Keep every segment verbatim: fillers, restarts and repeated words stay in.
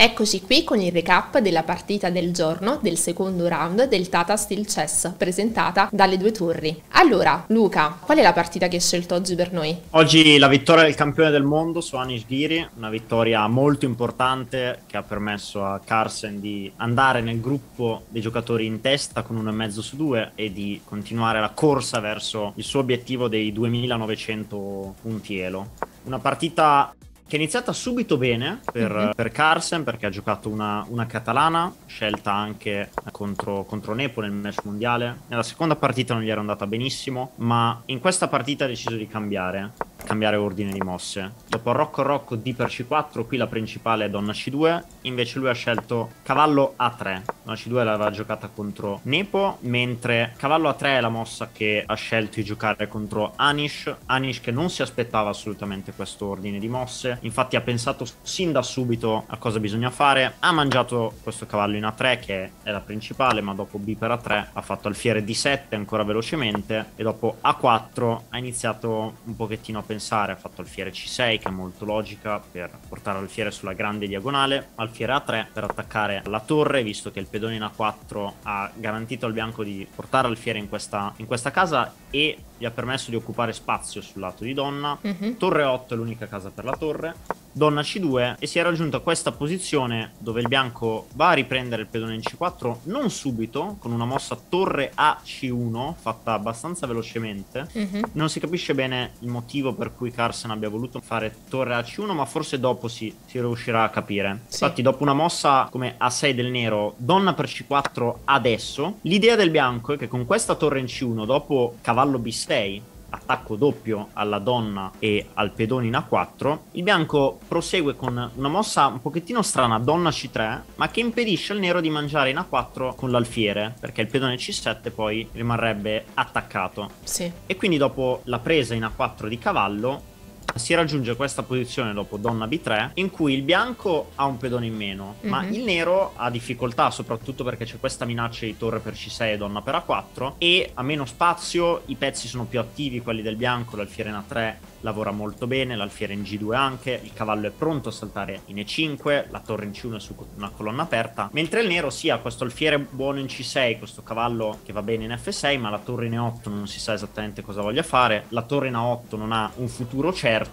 Eccoci qui con il recap della partita del giorno del secondo round del Tata Steel Chess presentata dalle due torri. Allora, Luca, qual è la partita che hai scelto oggi per noi? Oggi la vittoria del campione del mondo su Anish Giri, una vittoria molto importante che ha permesso a Carlsen di andare nel gruppo dei giocatori in testa con uno e mezzo su due e di continuare la corsa verso il suo obiettivo dei duemilanovecento punti Elo. Una partita che è iniziata subito bene per, mm-hmm. per Carlsen, perché ha giocato una, una catalana, scelta anche contro, contro Nepo nel match mondiale. Nella seconda partita non gli era andata benissimo, ma in questa partita ha deciso di cambiare, cambiare ordine di mosse. Dopo Rocco Rocco D per C quattro, qui la principale è Donna C due, invece lui ha scelto Cavallo A tre. Donna C due l'aveva giocata contro Nepo, mentre Cavallo A tre è la mossa che ha scelto di giocare contro Anish, Anish che non si aspettava assolutamente questo ordine di mosse. Infatti ha pensato sin da subito a cosa bisogna fare, ha mangiato questo cavallo in A tre che è la principale, ma dopo B per A tre ha fatto alfiere D sette ancora velocemente e dopo A quattro ha iniziato un pochettino a pensare, ha fatto alfiere C sei che è molto logica per portare alfiere sulla grande diagonale, alfiere A tre per attaccare la torre, visto che il pedone in A quattro ha garantito al bianco di portare alfiere in questa, in questa casa e gli ha permesso di occupare spazio sul lato di donna. Uh-huh. Torre otto è l'unica casa per la torre, donna C due, e si è raggiunta questa posizione dove il bianco va a riprendere il pedone in C quattro, non subito, con una mossa torre A C uno fatta abbastanza velocemente. Uh-huh. Non si capisce bene il motivo per cui Carlsen abbia voluto fare torre A C uno, ma forse dopo si, si riuscirà a capire. Sì. Infatti dopo una mossa come A sei del nero, donna per C quattro adesso, l'idea del bianco è che con questa torre in C uno, dopo cavallo B sei, attacco doppio alla donna e al pedone in A quattro, il bianco prosegue con una mossa un pochettino strana, donna C tre, ma che impedisce al nero di mangiare in A quattro con l'alfiere, perché il pedone C sette poi rimarrebbe attaccato. Sì. E quindi dopo la presa in A quattro di cavallo si raggiunge questa posizione dopo donna B tre, in cui il bianco ha un pedone in meno, mm-hmm. ma il nero ha difficoltà, soprattutto perché c'è questa minaccia di torre per C sei e donna per A quattro, e ha meno spazio, i pezzi sono più attivi, quelli del bianco, l'alfiere in A tre lavora molto bene, l'alfiere in G due anche, il cavallo è pronto a saltare in E cinque, la torre in C uno è su una colonna aperta, mentre il nero sì, ha questo alfiere buono in C sei, questo cavallo che va bene in F sei, ma la torre in E otto non si sa esattamente cosa voglia fare, la torre in A otto non ha un futuro certo,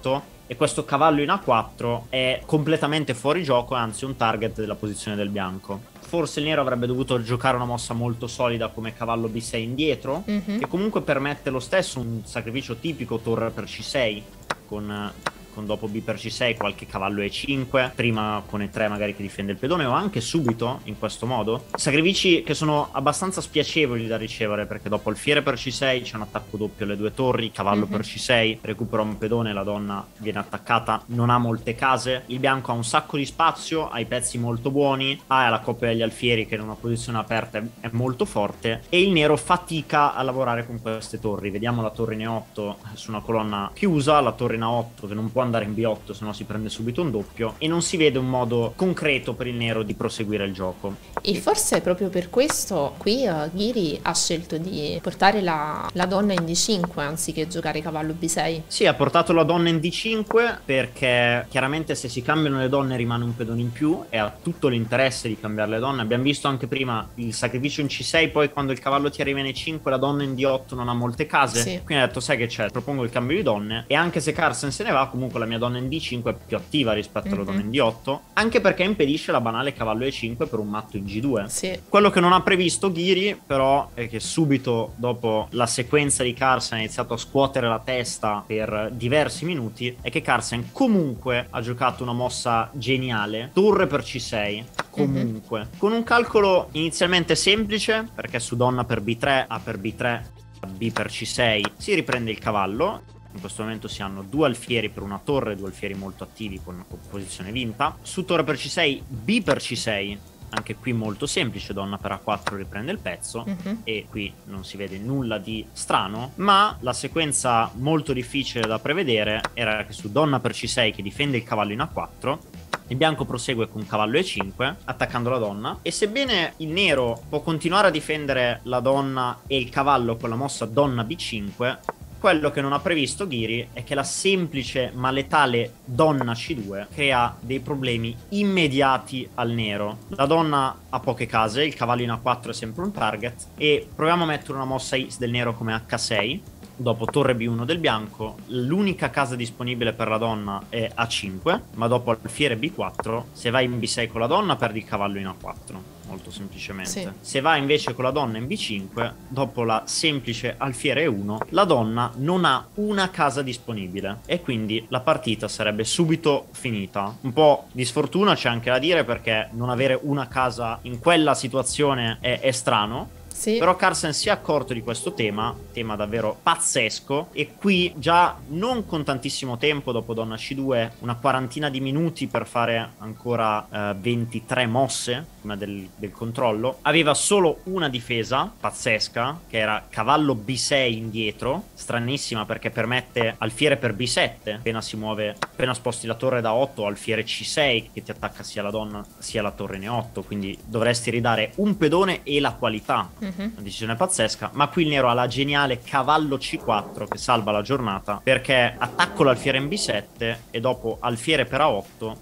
e questo cavallo in A quattro è completamente fuori gioco, anzi un target della posizione del bianco. Forse il nero avrebbe dovuto giocare una mossa molto solida come cavallo B sei indietro, mm-hmm. che comunque permette lo stesso un sacrificio tipico torre per C sei, con, con dopo B per C sei qualche cavallo E cinque, prima con E tre magari che difende il pedone, o anche subito in questo modo. Sacrifici che sono abbastanza spiacevoli da ricevere, perché dopo alfiere per C sei c'è un attacco doppio alle due torri, cavallo mm-hmm. per C sei, recupera un pedone, la donna viene attaccata, non ha molte case, il bianco ha un sacco di spazio, ha i pezzi molto buoni, ha la coppia degli alfieri che in una posizione aperta è molto forte, e il nero fatica a lavorare con queste torri. Vediamo la torre in E otto su una colonna chiusa, la torre in A otto che non può andare in B otto, se no si prende subito un doppio, e non si vede un modo concreto per il nero di proseguire il gioco. E forse proprio per questo qui uh, Giri ha scelto di portare la, la donna in D cinque anziché giocare cavallo B sei. Sì, ha portato la donna in D cinque perché chiaramente se si cambiano le donne rimane un pedone in più e ha tutto l'interesse di cambiare le donne. Abbiamo visto anche prima il sacrificio in C sei, poi quando il cavallo ti arriva in E cinque la donna in D otto non ha molte case, sì. Quindi ha detto sai che c'è, propongo il cambio di donne, e anche se Carlsen se ne va comunque la mia donna in D cinque è più attiva rispetto alla mm-hmm. donna in D otto, anche perché impedisce la banale cavallo E cinque per un matto in G due. Sì. Quello che non ha previsto Giri però è che subito dopo la sequenza di Carlsen ha iniziato a scuotere la testa per diversi minuti, è che Carlsen comunque ha giocato una mossa geniale, torre per C sei, comunque mm-hmm. con un calcolo inizialmente semplice, perché su donna per B tre, A per B tre, B per C sei si riprende il cavallo. In questo momento si hanno due alfieri per una torre, due alfieri molto attivi con una posizione vinta. Su torre per C sei, B per C sei, anche qui molto semplice, donna per A quattro riprende il pezzo, uh-huh. e qui non si vede nulla di strano, ma la sequenza molto difficile da prevedere era che su donna per C sei che difende il cavallo in A quattro, il bianco prosegue con cavallo E cinque attaccando la donna, e sebbene il nero può continuare a difendere la donna e il cavallo con la mossa donna B cinque, Quello che non ha previsto Giri è che la semplice ma letale donna C due crea dei problemi immediati al nero. La donna ha poche case, il cavallo in A quattro è sempre un target, e proviamo a mettere una mossa X del nero come H sei, dopo torre B uno del bianco. L'unica casa disponibile per la donna è A cinque, ma dopo alfiere B quattro, se vai in B sei con la donna perdi il cavallo in A quattro. Molto semplicemente. Sì. Se va invece con la donna in B cinque, dopo la semplice alfiere E uno, la donna non ha una casa disponibile e quindi la partita sarebbe subito finita. Un po' di sfortuna c'è anche da dire, perché non avere una casa in quella situazione è, è strano. Sì. Però Carlsen si è accorto di questo tema, tema davvero pazzesco, e qui già non con tantissimo tempo, dopo donna C due, una quarantina di minuti per fare ancora eh, ventitré mosse prima del, del controllo, aveva solo una difesa pazzesca, che era cavallo B sei indietro, stranissima perché permette alfiere per B sette, appena si muove, appena sposti la torre da otto, alfiere C sei che ti attacca sia la donna sia la torre in E otto, quindi dovresti ridare un pedone e la qualità. Una decisione pazzesca, ma qui il nero ha la geniale cavallo C quattro che salva la giornata, perché attacco l'alfiere in B sette e dopo alfiere per A otto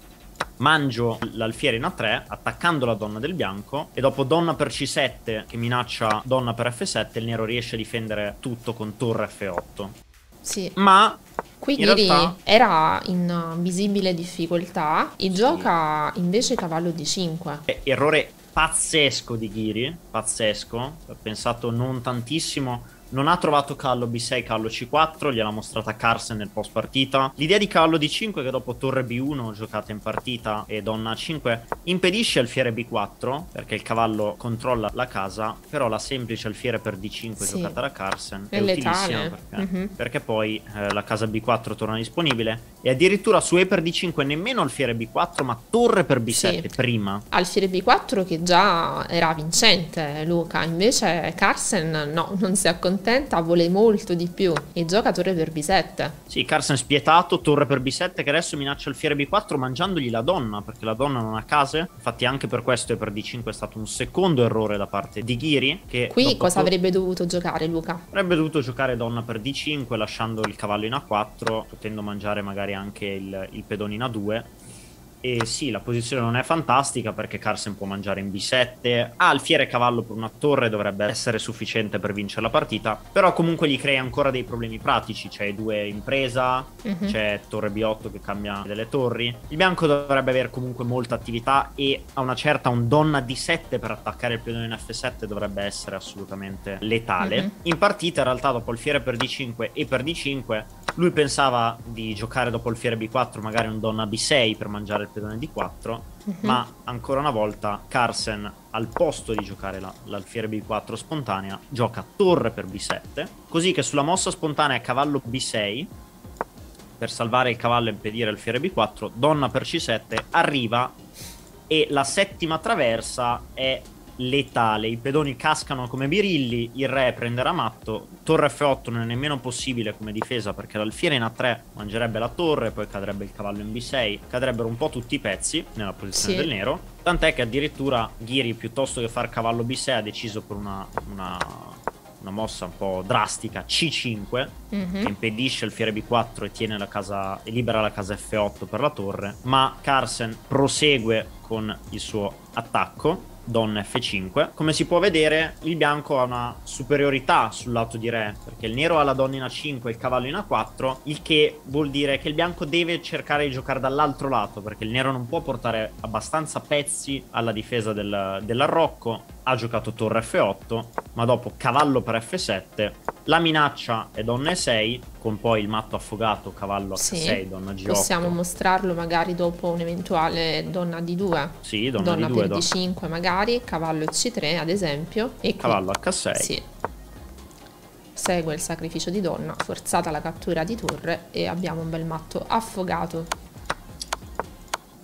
mangio l'alfiere in A tre attaccando la donna del bianco, e dopo donna per C sette che minaccia donna per F sette il nero riesce a difendere tutto con torre F otto. Sì. Ma qui in Giri realtà... era in visibile difficoltà e sì. Gioca invece cavallo D cinque. Eh, errore pazzesco di Giri, pazzesco, ho pensato non tantissimo, non ha trovato cavallo B sei, cavallo C quattro, gliel'ha mostrata Carlsen nel post partita. L'idea di cavallo D cinque, che dopo torre B uno giocata in partita e donna A cinque impedisce alfiere B quattro perché il cavallo controlla la casa, però la semplice alfiere per D cinque sì. giocata da Carlsen è utilissima perché, mm-hmm. perché poi eh, la casa B quattro torna disponibile, e addirittura su E per D cinque nemmeno alfiere B quattro ma torre per B sette sì. prima. Alfiere B quattro che già era vincente, Luca, invece Carlsen no, non si accontenta, vuole molto di più e gioca torre per B sette. Sì, Carlsen spietato, torre per B sette che adesso minaccia alfiere B quattro mangiandogli la donna, perché la donna non ha case, infatti anche per questo E per D cinque è stato un secondo errore da parte di Giri. Che qui cosa avrebbe dovuto giocare, Luca? Avrebbe dovuto giocare donna per D cinque lasciando il cavallo in A quattro, potendo mangiare magari anche il, il pedone in A due. E sì, la posizione non è fantastica perché Carlsen può mangiare in B sette, ha alfiere e cavallo per una torre, dovrebbe essere sufficiente per vincere la partita, però comunque gli crea ancora dei problemi pratici, c'è E due in presa, uh-huh. c'è torre B otto che cambia delle torri, il bianco dovrebbe avere comunque molta attività e a una certa un donna D sette per attaccare il pedone in F sette dovrebbe essere assolutamente letale. Uh-huh. In partita in realtà dopo alfiere per D cinque e per D cinque lui pensava di giocare dopo alfiere B quattro magari un donna B sei per mangiare il pedone D quattro, uh-huh. ma ancora una volta Carlsen, al posto di giocare l'alfiere B quattro spontanea, gioca torre per B sette, così che sulla mossa spontanea cavallo B sei, per salvare il cavallo e impedire alfiere B quattro, donna per C sette arriva e la settima traversa è letale, i pedoni cascano come birilli, il re prenderà matto, torre F otto non è nemmeno possibile come difesa perché l'alfiere in A tre mangerebbe la torre, poi cadrebbe il cavallo in B sei, cadrebbero un po' tutti i pezzi nella posizione sì. del nero, tant'è che addirittura Giri piuttosto che far cavallo B sei ha deciso per una, una, una mossa un po' drastica C cinque mm-hmm. che impedisce alfiere B quattro e tiene la casa e libera la casa F otto per la torre, ma Carlsen prosegue con il suo attacco donna F cinque. Come si può vedere il bianco ha una superiorità sul lato di re, perché il nero ha la donna in A cinque e il cavallo in A quattro, il che vuol dire che il bianco deve cercare di giocare dall'altro lato, perché il nero non può portare abbastanza pezzi alla difesa del, dell'arrocco. Ha giocato torre F otto, ma dopo cavallo per F sette, la minaccia è donna E sei, con poi il matto affogato cavallo H sei, sì, donna G otto. Possiamo mostrarlo magari dopo un'eventuale donna D due. Sì, donna, donna D due, per don... D cinque magari, cavallo C tre ad esempio. E cavallo qui, H sei. Sì. Segue il sacrificio di donna, forzata la cattura di torre e abbiamo un bel matto affogato.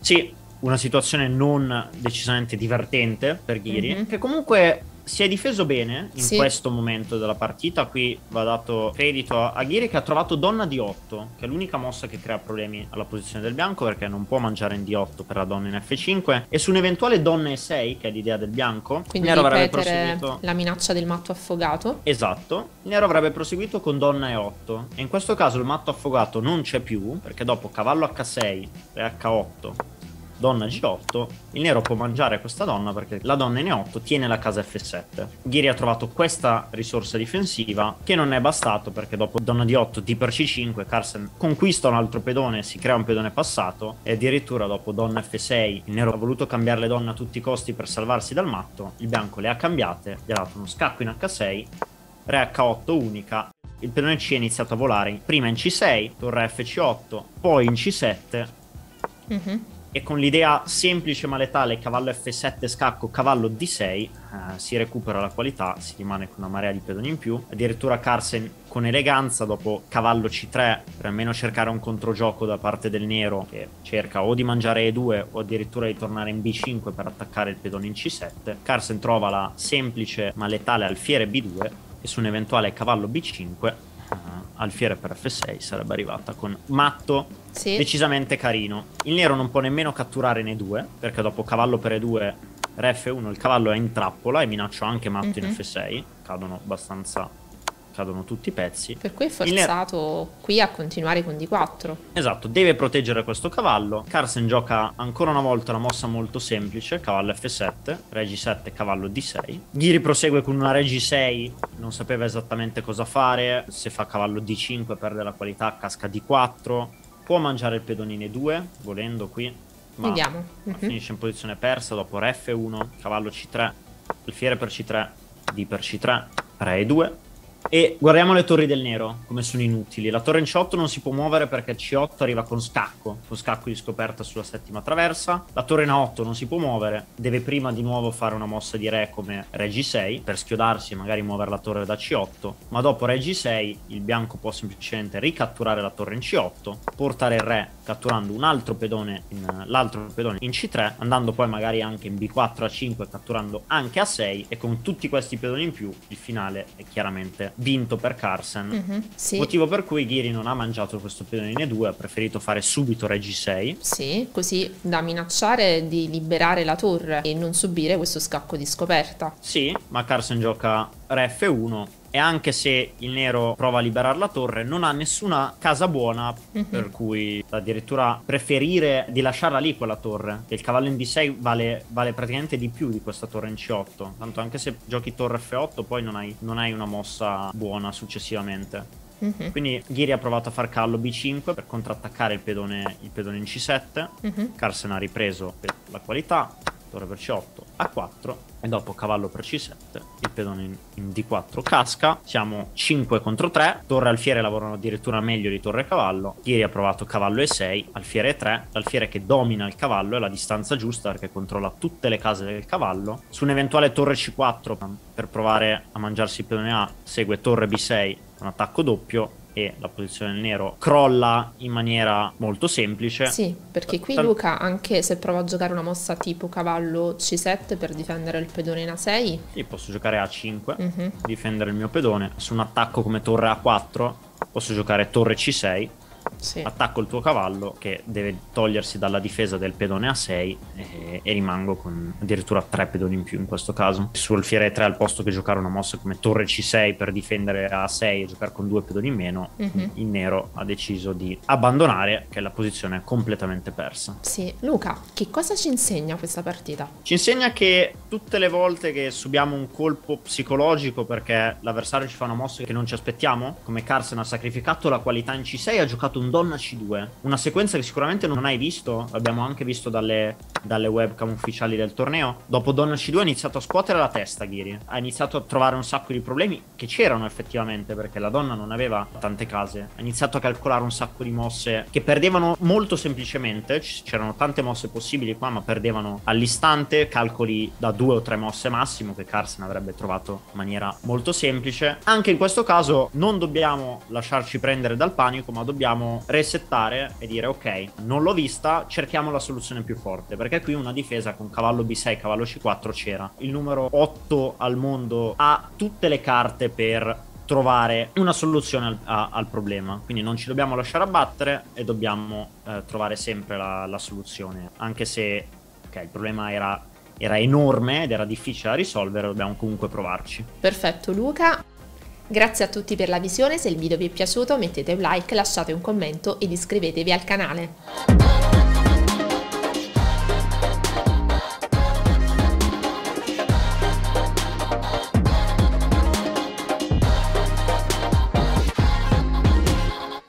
Sì. Una situazione non decisamente divertente per Giri, mm-hmm. che comunque si è difeso bene in sì. questo momento della partita. Qui va dato credito a Giri, che ha trovato donna D otto, che è l'unica mossa che crea problemi alla posizione del bianco, perché non può mangiare in D otto per la donna in F cinque, e su un'eventuale donna E sei, che è l'idea del bianco, quindi Nero avrebbe proseguito la minaccia del matto affogato. Esatto, Nero avrebbe proseguito con donna E otto, e in questo caso il matto affogato non c'è più, perché dopo cavallo H sei, re H otto, donna G otto, il nero può mangiare questa donna, perché la donna in E otto tiene la casa F sette. Giri ha trovato questa risorsa difensiva, che non è bastato, perché dopo donna D otto, D per C cinque, Carlsen conquista un altro pedone, si crea un pedone passato, e addirittura dopo donna F sei, il nero ha voluto cambiare le donne a tutti i costi per salvarsi dal matto, il bianco le ha cambiate, gli ha dato uno scacco in H sei, re H otto unica. Il pedone C è iniziato a volare prima in C sei, torre F C otto, poi in C sette, mm-hmm. e con l'idea semplice ma letale cavallo F sette scacco cavallo D sei eh, si recupera la qualità, si rimane con una marea di pedoni in più. Addirittura Carlsen con eleganza dopo cavallo C tre, per almeno cercare un controgioco da parte del nero, che cerca o di mangiare E due o addirittura di tornare in B cinque per attaccare il pedone in C sette, Carlsen trova la semplice ma letale alfiere B due, e su un eventuale cavallo B cinque alfiere per F sei sarebbe arrivata con matto sì. decisamente carino. Il nero non può nemmeno catturare in E due, perché dopo cavallo per E due, re F uno, il cavallo è in trappola e minaccio anche matto mm-hmm. in F sei, cadono abbastanza, cadono tutti i pezzi, per cui è forzato qui a continuare con D quattro. Esatto, deve proteggere questo cavallo. Carlsen gioca ancora una volta una mossa molto semplice, cavallo F sette, re G sette, cavallo D sei. Giri prosegue con una re G sei, non sapeva esattamente cosa fare, se fa cavallo D cinque perde la qualità, casca D quattro, può mangiare il pedonino E due volendo qui, ma vediamo. Mm-hmm. finisce in posizione persa dopo re F uno, cavallo C tre, alfiere per C tre, D per C tre, re E due. E guardiamo le torri del nero come sono inutili. La torre in C otto non si può muovere perché C otto arriva con scacco, con scacco di scoperta sulla settima traversa. La torre in A otto non si può muovere, deve prima di nuovo fare una mossa di re come re G sei per schiodarsi e magari muovere la torre da C otto, ma dopo re G sei il bianco può semplicemente ricatturare la torre in C otto, portare il re catturando un altro pedone in, l'altro pedone in C tre, andando poi magari anche in B quattro, A cinque, catturando anche A sei, e con tutti questi pedoni in più il finale è chiaramente vinto per Carlsen. Mm-hmm, sì. Motivo per cui Giri non ha mangiato questo pedone in E due, ha preferito fare subito re G sei. Sì, così da minacciare di liberare la torre e non subire questo scacco di scoperta. Sì, ma Carlsen gioca re F uno, e anche se il nero prova a liberare la torre non ha nessuna casa buona, mm-hmm. per cui addirittura preferire di lasciarla lì quella torre, che il cavallo in D sei vale, vale praticamente di più di questa torre in C otto, tanto anche se giochi torre F otto poi non hai, non hai una mossa buona successivamente. Mm-hmm. Quindi Giri ha provato a far cavallo B cinque per contrattaccare il pedone, il pedone in C sette, mm-hmm. Carlsen ha ripreso la qualità, torre per C otto, A quattro, e dopo cavallo per C sette, il pedone in, in D quattro casca. Siamo cinque contro tre, torre e alfiere lavorano addirittura meglio di torre e cavallo. Giri ha provato cavallo E sei, alfiere E tre, l'alfiere che domina il cavallo, è la distanza giusta perché controlla tutte le case del cavallo. Su un'eventuale torre C quattro per provare a mangiarsi il pedone A segue torre B sei, un attacco doppio, e la posizione del nero crolla in maniera molto semplice. Sì, perché qui Luca, anche se prova a giocare una mossa tipo cavallo C sette per difendere il pedone in A sei, sì, posso giocare A cinque, uh-huh. difendere il mio pedone. Su un attacco come torre A quattro posso giocare torre C sei, sì. attacco il tuo cavallo che deve togliersi dalla difesa del pedone A sei, e, e rimango con addirittura tre pedoni in più in questo caso. Su alfiere E tre, al posto che giocare una mossa come torre C sei per difendere A sei e giocare con due pedoni in meno, mm-hmm. il nero ha deciso di abbandonare, che la posizione è completamente persa. Sì. Luca, che cosa ci insegna questa partita? Ci insegna che tutte le volte che subiamo un colpo psicologico perché l'avversario ci fa una mossa che non ci aspettiamo, come Carlsen ha sacrificato la qualità in C sei e ha giocato un donna C due, una sequenza che sicuramente non hai visto, l'abbiamo anche visto dalle, dalle webcam ufficiali del torneo. Dopo donna C due ha iniziato a scuotere la testa Giri, ha iniziato a trovare un sacco di problemi che c'erano effettivamente, perché la donna non aveva tante case, ha iniziato a calcolare un sacco di mosse che perdevano molto semplicemente, c'erano tante mosse possibili qua ma perdevano all'istante, calcoli da due o tre mosse massimo che Carlsen avrebbe trovato in maniera molto semplice. Anche in questo caso non dobbiamo lasciarci prendere dal panico, ma dobbiamo dobbiamo resettare e dire ok, non l'ho vista, cerchiamo la soluzione più forte, perché qui una difesa con cavallo B sei, cavallo C quattro c'era. Il numero otto al mondo ha tutte le carte per trovare una soluzione al, a, al problema, quindi non ci dobbiamo lasciare abbattere e dobbiamo eh, trovare sempre la, la soluzione, anche se okay, il problema era, era enorme ed era difficile da risolvere, dobbiamo comunque provarci. Perfetto Luca, grazie a tutti per la visione, se il video vi è piaciuto mettete un like, lasciate un commento ed iscrivetevi al canale.